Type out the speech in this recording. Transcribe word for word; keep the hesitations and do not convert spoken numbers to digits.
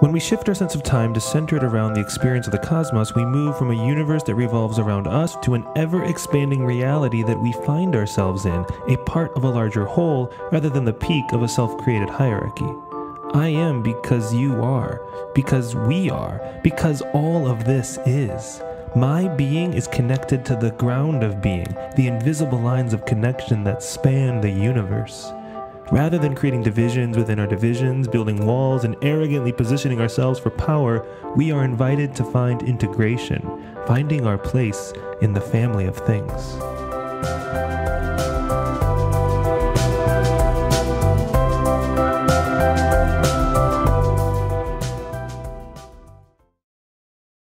When we shift our sense of time to center it around the experience of the cosmos, we move from a universe that revolves around us to an ever-expanding reality that we find ourselves in, a part of a larger whole rather than the peak of a self-created hierarchy. I am because you are, because we are, because all of this is. My being is connected to the ground of being, the invisible lines of connection that span the universe. Rather than creating divisions within our divisions, building walls, and arrogantly positioning ourselves for power, we are invited to find integration, finding our place in the family of things.